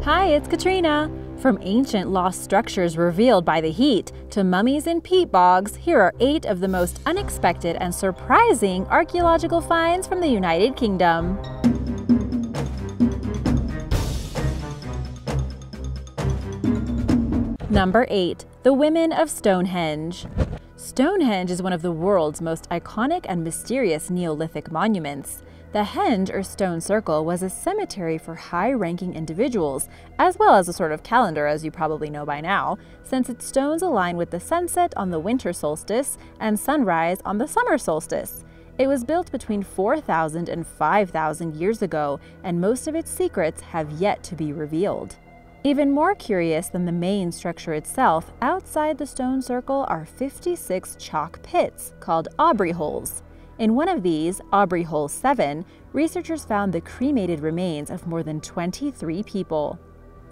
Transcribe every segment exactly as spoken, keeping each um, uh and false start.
Hi, it's Katrina. From ancient lost structures revealed by the heat to mummies in peat bogs, here are eight of the most unexpected and surprising archaeological finds from the United Kingdom. Number eight. The Women of Stonehenge. Stonehenge is one of the world's most iconic and mysterious Neolithic monuments. The henge, or stone circle, was a cemetery for high-ranking individuals, as well as a sort of calendar, as you probably know by now, since its stones align with the sunset on the winter solstice and sunrise on the summer solstice. It was built between four thousand and five thousand years ago, and most of its secrets have yet to be revealed. Even more curious than the main structure itself, outside the stone circle are fifty-six chalk pits, called Aubrey Holes. In one of these, Aubrey Hole seven, researchers found the cremated remains of more than twenty-three people.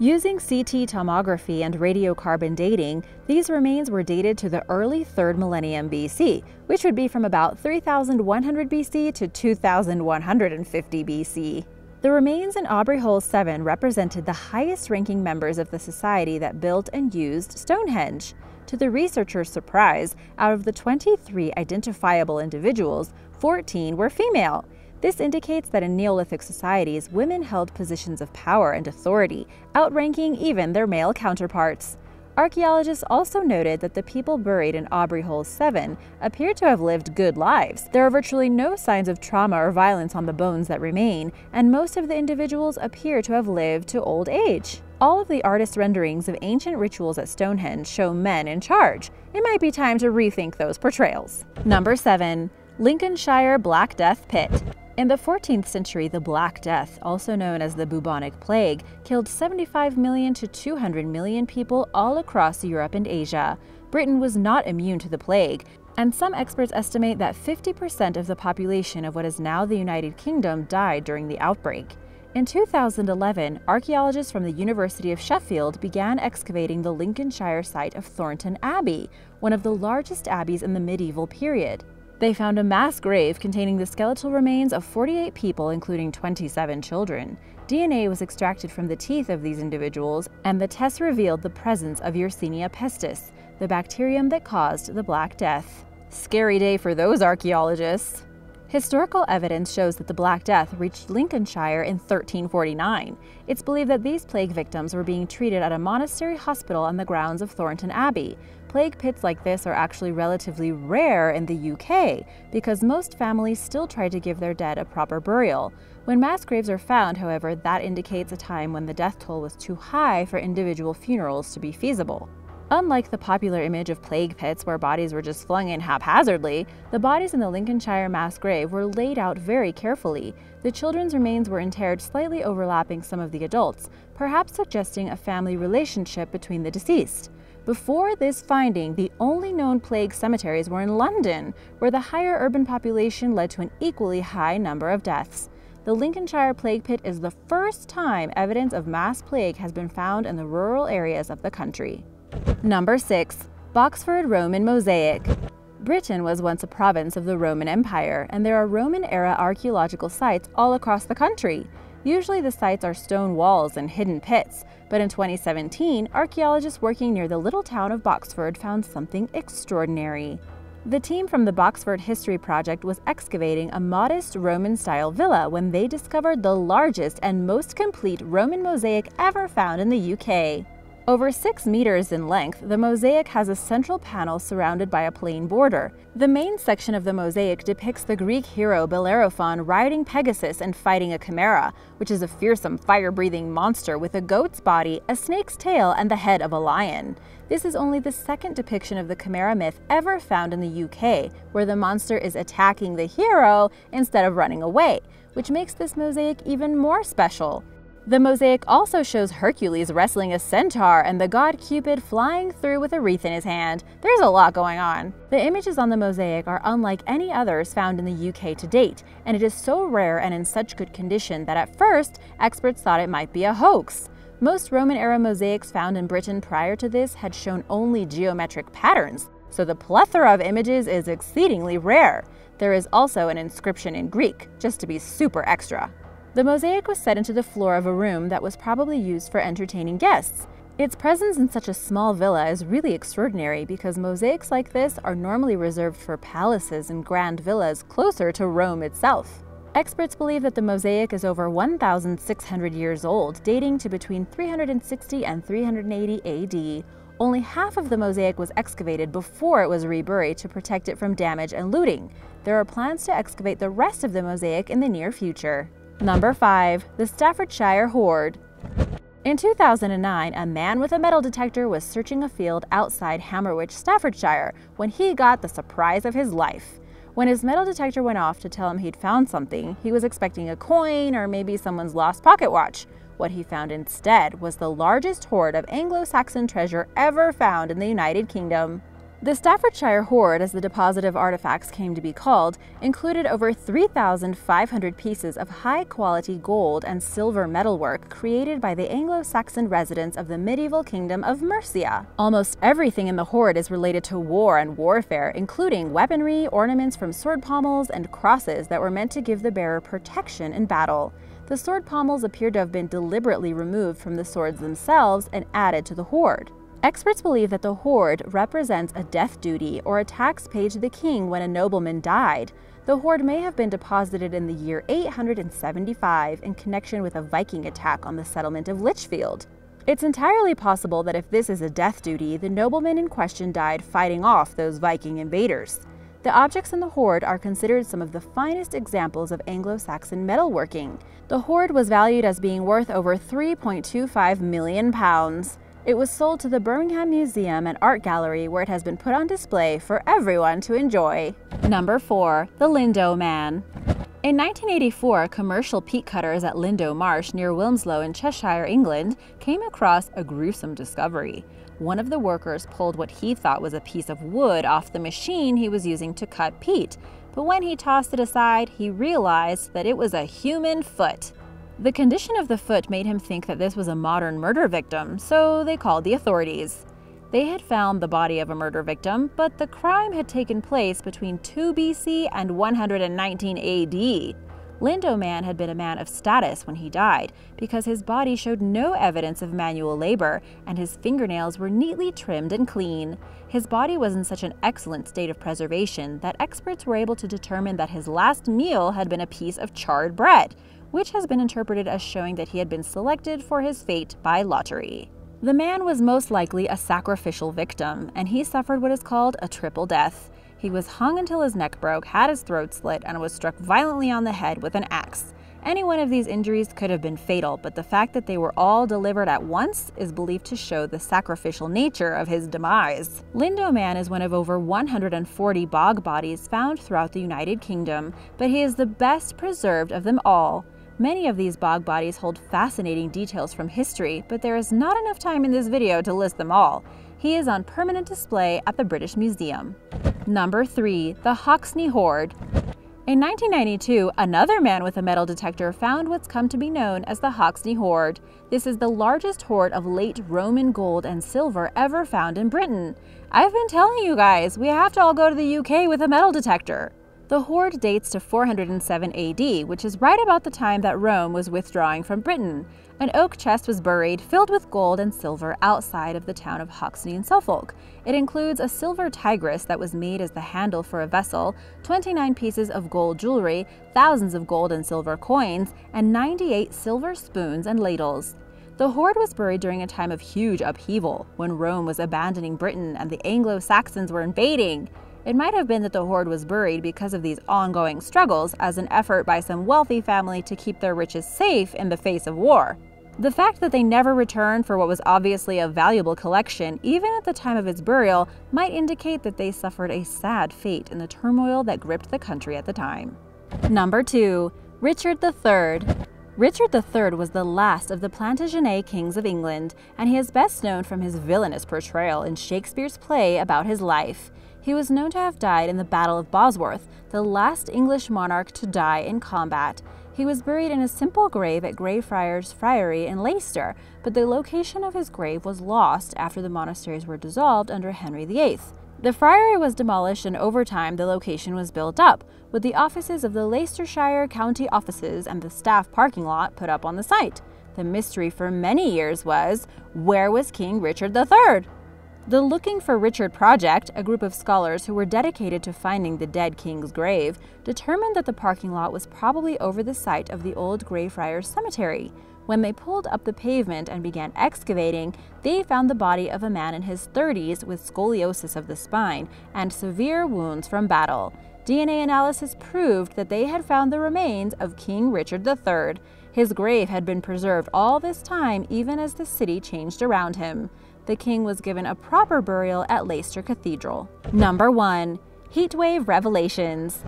Using C T tomography and radiocarbon dating, these remains were dated to the early third millennium B C, which would be from about three thousand one hundred B C to two thousand one hundred fifty B C. The remains in Aubrey Hole seven represented the highest-ranking members of the society that built and used Stonehenge. To the researchers' surprise, out of the twenty-three identifiable individuals, fourteen were female. This indicates that in Neolithic societies, women held positions of power and authority, outranking even their male counterparts. Archaeologists also noted that the people buried in Aubrey Hole seven appear to have lived good lives. There are virtually no signs of trauma or violence on the bones that remain, and most of the individuals appear to have lived to old age. All of the artist renderings of ancient rituals at Stonehenge show men in charge. It might be time to rethink those portrayals. Number seven. Lincolnshire Black Death Pit. In the fourteenth century, the Black Death, also known as the bubonic plague, killed seventy-five million to two hundred million people all across Europe and Asia. Britain was not immune to the plague, and some experts estimate that fifty percent of the population of what is now the United Kingdom died during the outbreak. In two thousand eleven, archaeologists from the University of Sheffield began excavating the Lincolnshire site of Thornton Abbey, one of the largest abbeys in the medieval period. They found a mass grave containing the skeletal remains of forty-eight people, including twenty-seven children. D N A was extracted from the teeth of these individuals, and the tests revealed the presence of Yersinia pestis, the bacterium that caused the Black Death. Scary day for those archaeologists. Historical evidence shows that the Black Death reached Lincolnshire in thirteen forty-nine. It's believed that these plague victims were being treated at a monastery hospital on the grounds of Thornton Abbey. Plague pits like this are actually relatively rare in the U K because most families still try to give their dead a proper burial. When mass graves are found, however, that indicates a time when the death toll was too high for individual funerals to be feasible. Unlike the popular image of plague pits where bodies were just flung in haphazardly, the bodies in the Lincolnshire mass grave were laid out very carefully. The children's remains were interred slightly overlapping some of the adults, perhaps suggesting a family relationship between the deceased. Before this finding, the only known plague cemeteries were in London, where the higher urban population led to an equally high number of deaths. The Lincolnshire plague pit is the first time evidence of mass plague has been found in the rural areas of the country. Number six. Boxford Roman Mosaic. Britain was once a province of the Roman Empire, and there are Roman-era archaeological sites all across the country. Usually the sites are stone walls and hidden pits, but in twenty seventeen, archaeologists working near the little town of Boxford found something extraordinary. The team from the Boxford History Project was excavating a modest Roman-style villa when they discovered the largest and most complete Roman mosaic ever found in the U K. Over six meters in length, the mosaic has a central panel surrounded by a plain border. The main section of the mosaic depicts the Greek hero Bellerophon riding Pegasus and fighting a chimera, which is a fearsome fire-breathing monster with a goat's body, a snake's tail, and the head of a lion. This is only the second depiction of the chimera myth ever found in the U K, where the monster is attacking the hero instead of running away, which makes this mosaic even more special. The mosaic also shows Hercules wrestling a centaur and the god Cupid flying through with a wreath in his hand. There's a lot going on. The images on the mosaic are unlike any others found in the U K to date, and it is so rare and in such good condition that at first, experts thought it might be a hoax. Most Roman-era mosaics found in Britain prior to this had shown only geometric patterns, so the plethora of images is exceedingly rare. There is also an inscription in Greek, just to be super extra. The mosaic was set into the floor of a room that was probably used for entertaining guests. Its presence in such a small villa is really extraordinary because mosaics like this are normally reserved for palaces and grand villas closer to Rome itself. Experts believe that the mosaic is over one thousand six hundred years old, dating to between three hundred sixty and three hundred eighty A D. Only half of the mosaic was excavated before it was reburied to protect it from damage and looting. There are plans to excavate the rest of the mosaic in the near future. Number five. The Staffordshire Hoard. In two thousand nine, a man with a metal detector was searching a field outside Hammerwich, Staffordshire, when he got the surprise of his life. When his metal detector went off to tell him he'd found something, he was expecting a coin or maybe someone's lost pocket watch. What he found instead was the largest hoard of Anglo-Saxon treasure ever found in the United Kingdom. The Staffordshire Hoard, as the deposit of artifacts came to be called, included over three thousand five hundred pieces of high-quality gold and silver metalwork created by the Anglo-Saxon residents of the medieval kingdom of Mercia. Almost everything in the hoard is related to war and warfare, including weaponry, ornaments from sword pommels, and crosses that were meant to give the bearer protection in battle. The sword pommels appear to have been deliberately removed from the swords themselves and added to the hoard. Experts believe that the hoard represents a death duty or a tax paid to the king when a nobleman died. The hoard may have been deposited in the year eight hundred seventy-five in connection with a Viking attack on the settlement of Lichfield. It's entirely possible that if this is a death duty, the nobleman in question died fighting off those Viking invaders. The objects in the hoard are considered some of the finest examples of Anglo-Saxon metalworking. The hoard was valued as being worth over three point two five million pounds. It was sold to the Birmingham Museum and Art Gallery, where it has been put on display for everyone to enjoy. Number four. The Lindow Man. In nineteen eighty-four, commercial peat cutters at Lindow Marsh near Wilmslow in Cheshire, England, came across a gruesome discovery. One of the workers pulled what he thought was a piece of wood off the machine he was using to cut peat, but when he tossed it aside, he realized that it was a human foot. The condition of the foot made him think that this was a modern murder victim, so they called the authorities. They had found the body of a murder victim, but the crime had taken place between two B C and one hundred nineteen A D. Lindow Man had been a man of status when he died because his body showed no evidence of manual labor and his fingernails were neatly trimmed and clean. His body was in such an excellent state of preservation that experts were able to determine that his last meal had been a piece of charred bread, which has been interpreted as showing that he had been selected for his fate by lottery. The man was most likely a sacrificial victim, and he suffered what is called a triple death. He was hung until his neck broke, had his throat slit, and was struck violently on the head with an axe. Any one of these injuries could have been fatal, but the fact that they were all delivered at once is believed to show the sacrificial nature of his demise. Lindow Man is one of over one hundred forty bog bodies found throughout the United Kingdom, but he is the best preserved of them all. Many of these bog bodies hold fascinating details from history, but there is not enough time in this video to list them all. He is on permanent display at the British Museum. Number three. The Hoxne Hoard. In nineteen ninety-two, another man with a metal detector found what's come to be known as the Hoxne Hoard. This is the largest hoard of late Roman gold and silver ever found in Britain. I've been telling you guys, we have to all go to the U K with a metal detector. The hoard dates to four hundred seven A D, which is right about the time that Rome was withdrawing from Britain. An oak chest was buried, filled with gold and silver, outside of the town of Hoxne in Suffolk. It includes a silver tigress that was made as the handle for a vessel, twenty-nine pieces of gold jewelry, thousands of gold and silver coins, and ninety-eight silver spoons and ladles. The hoard was buried during a time of huge upheaval, when Rome was abandoning Britain and the Anglo-Saxons were invading. It might have been that the hoard was buried because of these ongoing struggles as an effort by some wealthy family to keep their riches safe in the face of war. The fact that they never returned for what was obviously a valuable collection, even at the time of its burial, might indicate that they suffered a sad fate in the turmoil that gripped the country at the time. Number two. Richard the Third. Richard the Third was the last of the Plantagenet kings of England, and he is best known from his villainous portrayal in Shakespeare's play about his life. He was known to have died in the Battle of Bosworth, the last English monarch to die in combat. He was buried in a simple grave at Greyfriars Friary in Leicester, but the location of his grave was lost after the monasteries were dissolved under Henry the Eighth. The friary was demolished, and over time the location was built up, with the offices of the Leicestershire County offices and the staff parking lot put up on the site. The mystery for many years was, where was King Richard the Third? The Looking for Richard Project, a group of scholars who were dedicated to finding the dead king's grave, determined that the parking lot was probably over the site of the old Greyfriars Cemetery. When they pulled up the pavement and began excavating, they found the body of a man in his thirties with scoliosis of the spine and severe wounds from battle. D N A analysis proved that they had found the remains of King Richard the Third. His grave had been preserved all this time, even as the city changed around him. The king was given a proper burial at Leicester Cathedral. Number one. Heatwave revelations.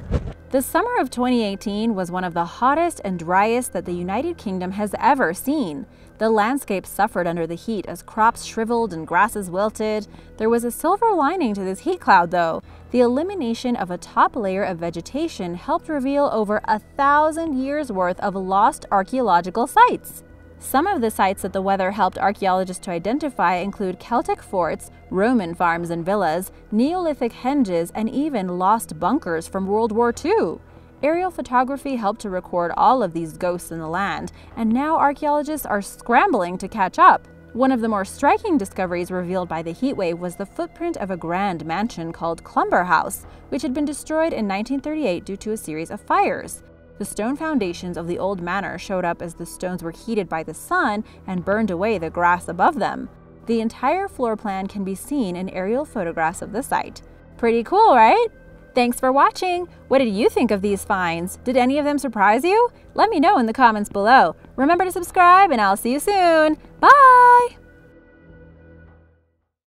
The summer of twenty eighteen was one of the hottest and driest that the United Kingdom has ever seen. The landscape suffered under the heat as crops shriveled and grasses wilted. There was a silver lining to this heat cloud, though. The elimination of a top layer of vegetation helped reveal over a thousand years worth of lost archaeological sites. Some of the sites that the weather helped archaeologists to identify include Celtic forts, Roman farms and villas, Neolithic henges, and even lost bunkers from World War Two. Aerial photography helped to record all of these ghosts in the land, and now archaeologists are scrambling to catch up. One of the more striking discoveries revealed by the heatwave was the footprint of a grand mansion called Clumber House, which had been destroyed in nineteen thirty-eight due to a series of fires. The stone foundations of the old manor showed up as the stones were heated by the sun and burned away the grass above them. The entire floor plan can be seen in aerial photographs of the site. Pretty cool, right? Thanks for watching! What did you think of these finds? Did any of them surprise you? Let me know in the comments below. Remember to subscribe, and I'll see you soon! Bye!